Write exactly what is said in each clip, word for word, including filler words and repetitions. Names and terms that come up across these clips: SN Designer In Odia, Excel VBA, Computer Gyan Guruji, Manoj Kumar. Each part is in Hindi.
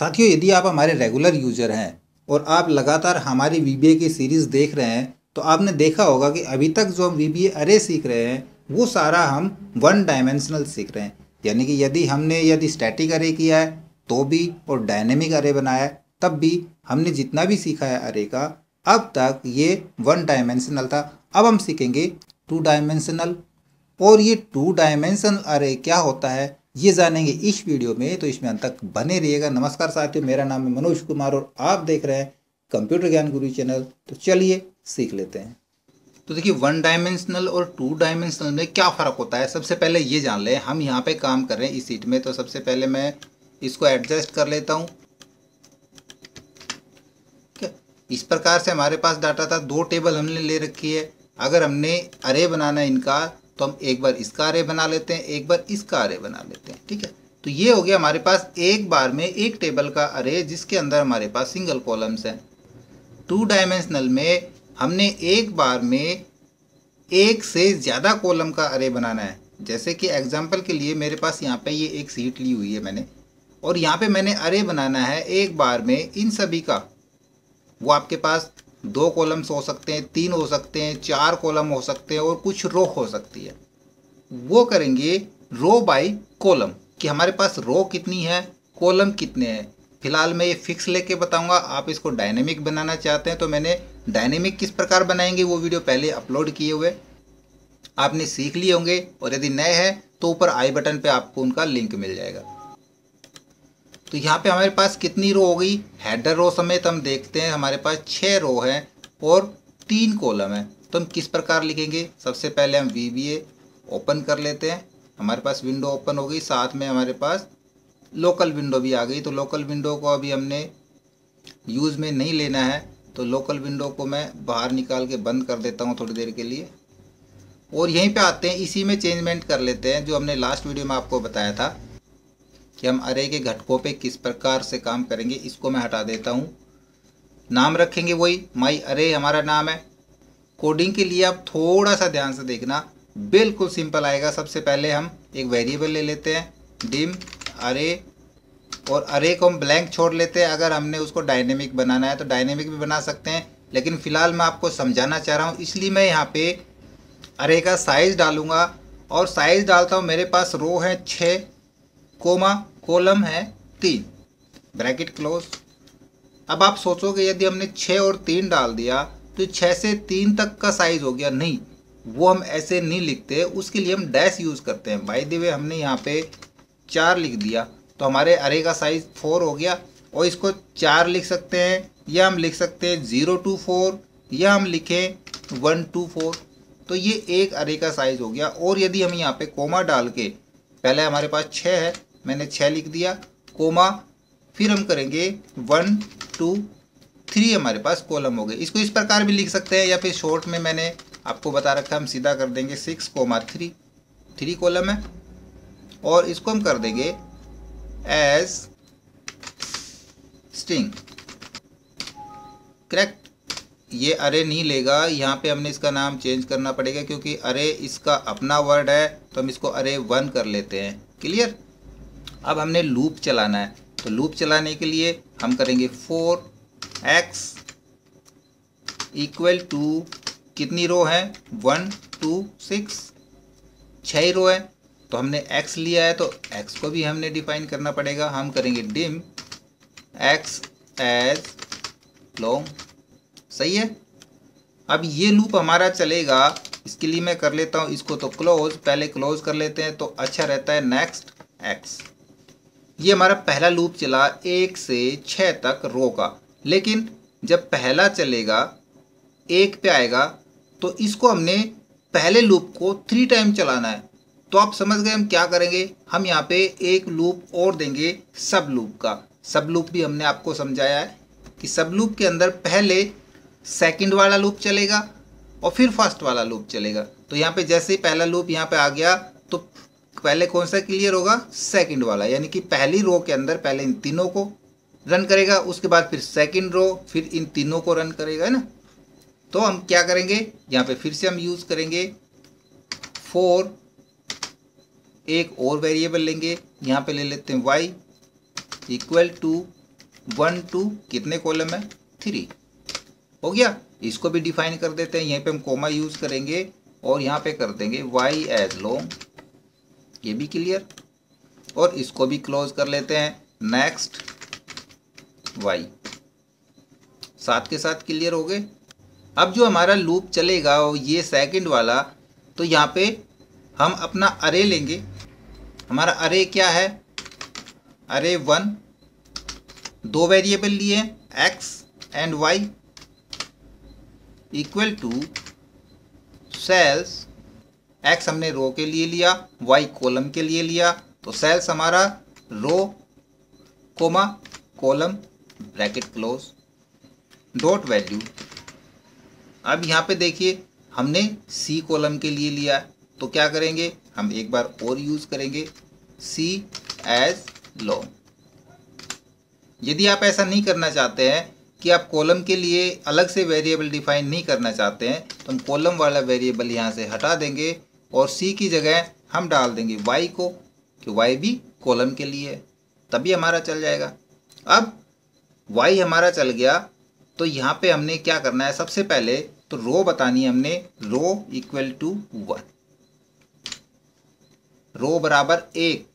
साथियों, यदि आप हमारे रेगुलर यूजर हैं और आप लगातार हमारी वीबीए की सीरीज़ देख रहे हैं तो आपने देखा होगा कि अभी तक जो हम वीबीए अरे सीख रहे हैं वो सारा हम वन डायमेंशनल सीख रहे हैं, यानी कि यदि हमने यदि स्टैटिक अरे किया है तो भी और डायनेमिक अरे बनाया है तब भी हमने जितना भी सीखा है अरे का अब तक ये वन डायमेंशनल था। अब हम सीखेंगे टू डायमेंशनल, और ये टू डायमेंशनल अरे क्या होता है ये जानेंगे इस वीडियो में, तो इसमें अंत तक बने रहिएगा। नमस्कार साथियों, मेरा नाम है मनोज कुमार और आप देख रहे हैं कंप्यूटर ज्ञान गुरु चैनल। तो चलिए सीख लेते हैं। तो देखिए, वन डायमेंशनल और टू डायमेंशनल में क्या फ़र्क होता है सबसे पहले ये जान लें। हम यहाँ पे काम कर रहे हैं इस सीट में, तो सबसे पहले मैं इसको एडजस्ट कर लेता हूँ। इस प्रकार से हमारे पास डाटा था, दो टेबल हमने ले रखी है। अगर हमने अरे बनाना है इनका तो हम एक बार इसका अरे बना लेते हैं, एक बार इसका अरे बना लेते हैं, ठीक है। तो ये हो गया हमारे पास एक बार में एक टेबल का अरे जिसके अंदर हमारे पास सिंगल कॉलम्स हैं। टू डायमेंशनल में हमने एक बार में एक से ज़्यादा कॉलम का अरे बनाना है। जैसे कि एग्जाम्पल के लिए मेरे पास यहाँ पर ये एक सीट ली हुई है मैंने, और यहाँ पर मैंने अरे बनाना है एक बार में इन सभी का। वो आपके पास दो कॉलम्स हो सकते हैं, तीन हो सकते हैं, चार कॉलम हो सकते हैं और कुछ रो हो सकती है। वो करेंगे रो बाय कॉलम कि हमारे पास रो कितनी है, कॉलम कितने हैं। फिलहाल मैं ये फिक्स लेके बताऊंगा, आप इसको डायनेमिक बनाना चाहते हैं तो मैंने डायनेमिक किस प्रकार बनाएंगे वो वीडियो पहले अपलोड किए हुए आपने सीख लिए होंगे, और यदि नए हैं तो ऊपर आई बटन पर आपको उनका लिंक मिल जाएगा। तो यहाँ पे हमारे पास कितनी रो हो गई, हेडर रो समेत हम देखते हैं हमारे पास छः रो हैं और तीन कॉलम हैं। तो हम किस प्रकार लिखेंगे, सबसे पहले हम वीबीए ओपन कर लेते हैं। हमारे पास विंडो ओपन हो गई, साथ में हमारे पास लोकल विंडो भी आ गई। तो लोकल विंडो को अभी हमने यूज़ में नहीं लेना है, तो लोकल विंडो को मैं बाहर निकाल के बंद कर देता हूँ थोड़ी देर के लिए। और यहीं पर आते हैं, इसी में चेंजमेंट कर लेते हैं जो हमने लास्ट वीडियो में आपको बताया था कि हम अरे के घटकों पे किस प्रकार से काम करेंगे। इसको मैं हटा देता हूँ। नाम रखेंगे वही, माई अरे हमारा नाम है। कोडिंग के लिए आप थोड़ा सा ध्यान से देखना, बिल्कुल सिंपल आएगा। सबसे पहले हम एक वेरिएबल ले लेते हैं डिम अरे, और अरे को हम ब्लैंक छोड़ लेते हैं। अगर हमने उसको डायनेमिक बनाना है तो डायनेमिक भी बना सकते हैं, लेकिन फ़िलहाल मैं आपको समझाना चाह रहा हूँ इसलिए मैं यहाँ पर अरे का साइज़ डालूँगा। और साइज़ डालता हूँ, मेरे पास रो है छः, कोमा कॉलम है तीन, ब्रैकेट क्लोज। अब आप सोचोगे यदि हमने छः और तीन डाल दिया तो छः से तीन तक का साइज़ हो गया। नहीं, वो हम ऐसे नहीं लिखते, उसके लिए हम डैश यूज़ करते हैं। बाय द वे हमने यहाँ पे चार लिख दिया तो हमारे अरे का साइज़ फोर हो गया, और इसको चार लिख सकते हैं, या हम लिख सकते हैं ज़ीरो टू फोर, या हम लिखें वन टू फोर। तो ये एक अरे का साइज़ हो गया। और यदि हम यहाँ पर कोमा डाल के, पहले हमारे पास छः है, मैंने छः लिख दिया, कोमा, फिर हम करेंगे वन टू थ्री, हमारे पास कॉलम हो गए। इसको इस प्रकार भी लिख सकते हैं, या फिर शॉर्ट में मैंने आपको बता रखा है हम सीधा कर देंगे six comma three, three column है। और इसको हम कर देंगे एज स्ट्रिंग, करेक्ट। ये अरे नहीं लेगा, यहाँ पे हमने इसका नाम चेंज करना पड़ेगा क्योंकि अरे इसका अपना वर्ड है, तो हम इसको अरे वन कर लेते हैं, क्लियर। अब हमने लूप चलाना है, तो लूप चलाने के लिए हम करेंगे फोर एक्स इक्वल टू, कितनी रो है, वन टू सिक्स, छः रो है, तो हमने एक्स लिया है तो एक्स को भी हमने डिफाइन करना पड़ेगा। हम करेंगे डिम एक्स एज लॉन्ग, सही है। अब ये लूप हमारा चलेगा, इसके लिए मैं कर लेता हूँ इसको तो क्लोज, पहले क्लोज कर लेते हैं तो अच्छा रहता है। नेक्स्ट एक्स, ये हमारा पहला लूप चला एक से छः तक रो का। लेकिन जब पहला चलेगा एक पे आएगा, तो इसको हमने पहले लूप को थ्री टाइम चलाना है। तो आप समझ गए हम क्या करेंगे, हम यहाँ पे एक लूप और देंगे सब लूप का। सब लूप भी हमने आपको समझाया है कि सब लूप के अंदर पहले सेकंड वाला लूप चलेगा और फिर फर्स्ट वाला लूप चलेगा। तो यहाँ पे जैसे ही पहला लूप यहाँ पे आ गया तो पहले कौन सा क्लियर होगा, सेकंड वाला, यानी कि पहली रो के अंदर पहले इन तीनों को रन करेगा, उसके बाद फिर सेकंड रो, फिर इन तीनों को रन करेगा, है ना। तो हम क्या करेंगे, यहाँ पे फिर से हम यूज़ करेंगे फोर, एक और वेरिएबल लेंगे, यहाँ पर ले लेते हैं Y equal to one two कितने कॉलम है, थ्री। हो गया, इसको भी डिफाइन कर देते हैं। यहीं पे हम कोमा यूज करेंगे और यहाँ पे कर देंगे वाई एज लॉन्ग, ये भी क्लियर, और इसको भी क्लोज कर लेते हैं। नेक्स्ट वाई साथ के साथ क्लियर हो गए। अब जो हमारा लूप चलेगा और ये सेकंड वाला, तो यहाँ पे हम अपना अरे लेंगे। हमारा अरे क्या है, अरे वन, दो वेरिएबल लिए हैं X and Y, equal to sales, X हमने रो के लिए लिया, वाई कॉलम के लिए लिया, तो सेल्स हमारा row comma column bracket close dot value. अब यहाँ पे देखिए हमने सी कॉलम के लिए लिया, तो क्या करेंगे, हम एक बार और यूज़ करेंगे सी एज लॉन्ग। यदि आप ऐसा नहीं करना चाहते हैं कि आप कॉलम के लिए अलग से वेरिएबल डिफाइन नहीं करना चाहते हैं, तो हम कॉलम वाला वेरिएबल यहाँ से हटा देंगे और सी की जगह हम डाल देंगे वाई को, कि वाई भी कॉलम के लिए है, तभी हमारा चल जाएगा। अब वाई हमारा चल गया, तो यहाँ पे हमने क्या करना है, सबसे पहले तो रो बतानी है हमने, row equal to one, row बराबर एक।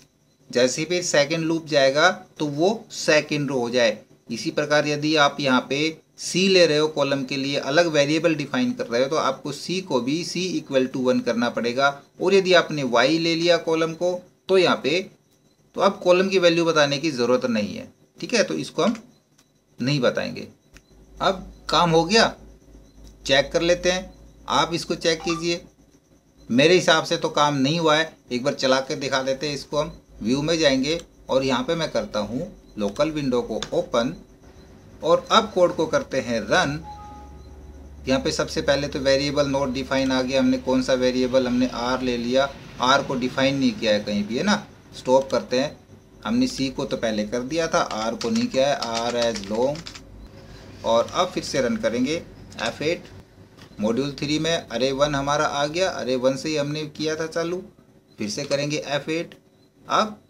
जैसे फिर सेकेंड लूप जाएगा तो वो सेकेंड रो हो जाए। इसी प्रकार यदि आप यहाँ पे सी ले रहे हो कॉलम के लिए, अलग वेरिएबल डिफाइन कर रहे हो, तो आपको सी को भी सी इक्वल टू वन करना पड़ेगा। और यदि आपने वाई ले लिया कॉलम को, तो यहाँ पे तो अब कॉलम की वैल्यू बताने की ज़रूरत नहीं है, ठीक है, तो इसको हम नहीं बताएंगे। अब काम हो गया, चेक कर लेते हैं। आप इसको चेक कीजिए, मेरे हिसाब से तो काम नहीं हुआ है, एक बार चला के दिखा देते हैं। इसको हम व्यू में जाएंगे और यहाँ पे मैं करता हूँ लोकल विंडो को ओपन, और अब कोड को करते हैं रन। यहाँ पे सबसे पहले तो वेरिएबल नोट डिफाइन आ गया, हमने कौन सा वेरिएबल, हमने आर ले लिया, आर को डिफाइन नहीं किया है कहीं भी, है ना। स्टॉप करते हैं, हमने सी को तो पहले कर दिया था, आर को नहीं किया है, आर एज लॉन्ग। और अब फिर से रन करेंगे एफ एट। मॉड्यूल थ्री में अरे वन हमारा आ गया, अरे वन से ही हमने किया था चालू। फिर से करेंगे एफ एट। अब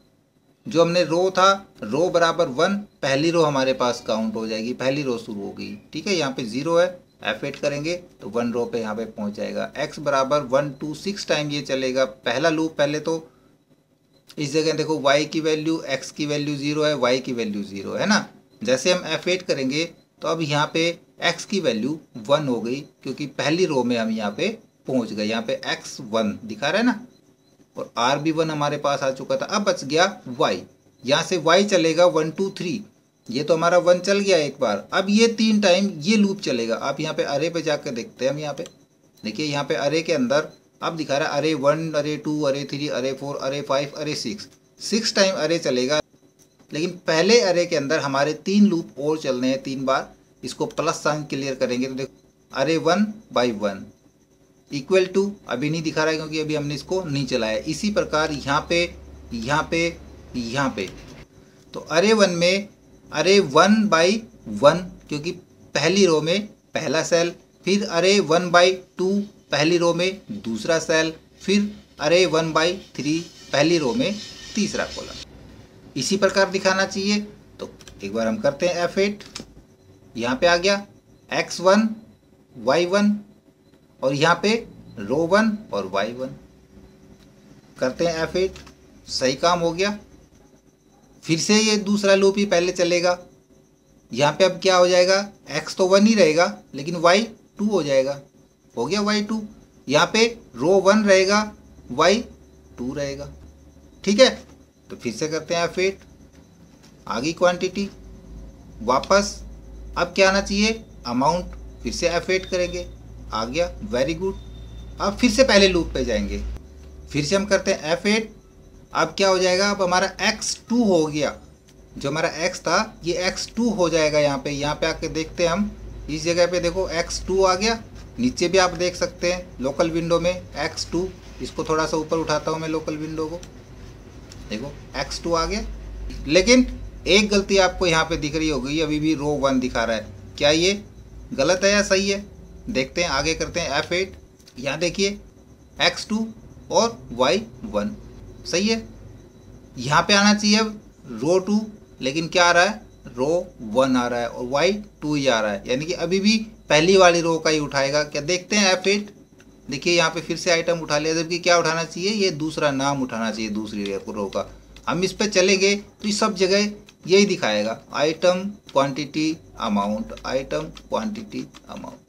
जो हमने रो था, रो बराबर वन, पहली रो हमारे पास काउंट हो जाएगी, पहली रो शुरू हो गई, ठीक है। यहाँ पे जीरो है, एफ एट करेंगे तो वन रो पे यहाँ पे पहुँच जाएगा। एक्स बराबर वन टू सिक्स टाइम ये चलेगा पहला लूप। पहले तो इस जगह देखो वाई की वैल्यू, एक्स की वैल्यू ज़ीरो है, वाई की वैल्यू ज़ीरो है ना। जैसे हम एफ एट करेंगे तो अब यहाँ पे एक्स की वैल्यू वन हो गई, क्योंकि पहली रो में हम यहाँ पे पहुँच गए। यहाँ पे एक्स वन दिखा रहा है ना, और आर भी वन हमारे पास आ चुका था। अब बच गया वाई, यहाँ से वाई चलेगा वन टू थ्री, ये तो हमारा वन चल गया एक बार। अब ये तीन टाइम ये लूप चलेगा। आप यहाँ पे अरे पे जाकर देखते हैं, हम यहाँ पे देखिए, यहाँ पे अरे के अंदर अब दिखा रहा है अरे वन, अरे टू, अरे थ्री, अरे फोर, अरे फाइव, अरे सिक्स, सिक्स टाइम अरे चलेगा। लेकिन पहले अरे के अंदर हमारे तीन लूप और चलने हैं, तीन बार। इसको प्लस साइन क्लियर करेंगे तो देखो अरे one by one equal to, अभी नहीं दिखा रहा है क्योंकि अभी हमने इसको नहीं चलाया। इसी प्रकार यहाँ पे, यहाँ पे, यहाँ पे, तो अरे वन में अरे वन बाई वन, क्योंकि पहली रो में पहला सेल, फिर अरे वन बाई टू पहली रो में दूसरा सेल, फिर अरे वन बाई थ्री पहली रो में तीसरा कॉलम। इसी प्रकार दिखाना चाहिए। तो एक बार हम करते हैं एफ एट, यहाँ पे आ गया एक्स वन वाई वन, और यहाँ पे रो वन और वाई वन। करते हैं एफ एट, सही काम हो गया। फिर से ये दूसरा लूप ही पहले चलेगा। यहाँ पे अब क्या हो जाएगा, x तो वन ही रहेगा, लेकिन y टू हो जाएगा। हो गया y टू, यहाँ पे रो वन रहेगा, y टू रहेगा, ठीक है। तो फिर से करते हैं एफ एट, आ गई क्वान्टिटी वापस। अब क्या आना चाहिए, अमाउंट। फिर से एफ एट करेंगे, आ गया, वेरी गुड। अब फिर से पहले लूप पे जाएंगे, फिर से हम करते हैं एफ एट। अब क्या हो जाएगा, अब हमारा एक्स टू हो गया, जो हमारा x था ये एक्स टू हो जाएगा। यहाँ पे, यहाँ पे आके देखते हैं हम, इस जगह पे देखो एक्स टू आ गया। नीचे भी आप देख सकते हैं लोकल विंडो में एक्स टू, इसको थोड़ा सा ऊपर उठाता हूँ मैं लोकल विंडो को, देखो एक्स टू आ गया। लेकिन एक गलती आपको यहाँ पे दिख रही होगी, अभी भी रो वन दिखा रहा है, क्या ये गलत है या सही है, देखते हैं। आगे करते हैं एफ एट, यहाँ देखिए एक्स टू और वाई वन, सही है। यहाँ पे आना चाहिए अब रो टू, लेकिन क्या आ रहा है रो वन आ रहा है और वाई टू ही आ रहा है, यानी कि अभी भी पहली वाली रो का ही उठाएगा। क्या देखते हैं एफ एट, देखिए यहाँ पे फिर से आइटम उठा लिया, जबकि क्या उठाना चाहिए, ये दूसरा नाम उठाना चाहिए दूसरी रो का। हम इस पर चले गए तो सब जगह यही दिखाएगा, item quantity amount, item quantity amount.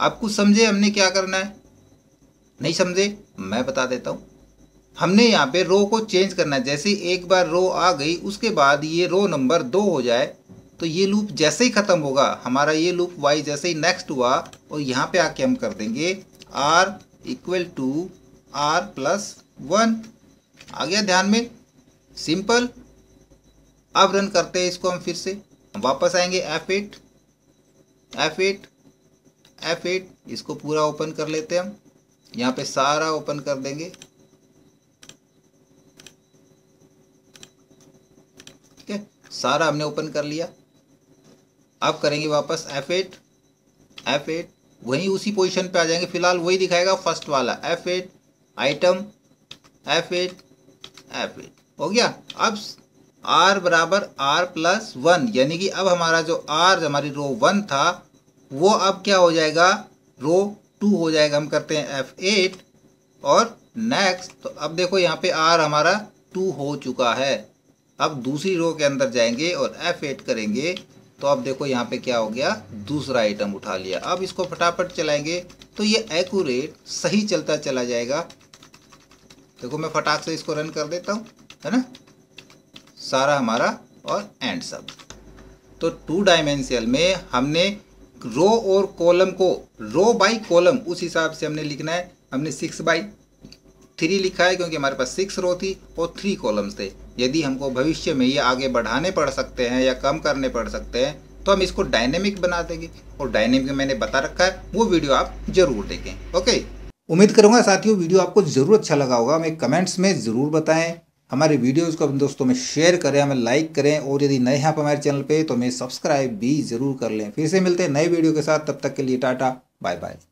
आपको समझे हमने क्या करना है? नहीं समझे मैं बता देता हूँ। हमने यहाँ पे रो को चेंज करना है, जैसे एक बार रो आ गई उसके बाद ये रो नंबर दो हो जाए तो ये लूप जैसे ही ख़त्म होगा हमारा, ये लूप वाई जैसे ही नेक्स्ट हुआ और यहाँ पे आके हम कर देंगे R equal to R plus one. आ गया ध्यान में? सिंपल। अब रन करते हैं इसको हम, फिर से वापस आएंगे F eight, F eight, F eight, इसको पूरा ओपन कर लेते हैं हम, यहाँ पे सारा ओपन कर देंगे। ठीक है, सारा हमने ओपन कर लिया। अब करेंगे वापस एफ एट, एफ एट, वहीं उसी पोजीशन पे आ जाएंगे, फिलहाल वही दिखाएगा फर्स्ट वाला F eight, item F eight, F eight. हो गया। अब आर बराबर आर प्लस वन, यानी कि अब हमारा जो आर हमारी रो वन था वो अब क्या हो जाएगा, रो टू हो जाएगा। हम करते हैं एफ एट और नेक्स्ट, तो अब देखो यहाँ पे आर हमारा टू हो चुका है। अब दूसरी रो के अंदर जाएंगे और एफ एट करेंगे तो अब देखो यहाँ पे क्या हो गया, दूसरा आइटम उठा लिया। अब इसको फटाफट चलाएंगे तो ये एक्यूरेट सही चलता चला जाएगा। देखो मैं फटाक से इसको रन कर देता हूँ, है ना, सारा हमारा और एंड सब। तो टू डायमेंशनल में हमने रो और कॉलम को, रो बाई कॉलम उस हिसाब से हमने लिखना है। हमने सिक्स बाई थ्री लिखा है क्योंकि हमारे पास सिक्स रो थी और थ्री कॉलम्स थे। यदि हमको भविष्य में ये आगे बढ़ाने पड़ सकते हैं या कम करने पड़ सकते हैं तो हम इसको डायनेमिक बना देंगे, और डायनेमिक मैंने बता रखा है, वो वीडियो आप जरूर देखें। ओके, उम्मीद करूँगा साथियों वीडियो आपको ज़रूर अच्छा लगा होगा। हमें कमेंट्स में ज़रूर बताएँ, हमारे वीडियोज़ को अपने दोस्तों में शेयर करें, हमें लाइक करें, और यदि नए हैं हमारे चैनल पे तो हमें सब्सक्राइब भी ज़रूर कर लें। फिर से मिलते हैं नए वीडियो के साथ, तब तक के लिए टाटा बाय बाय।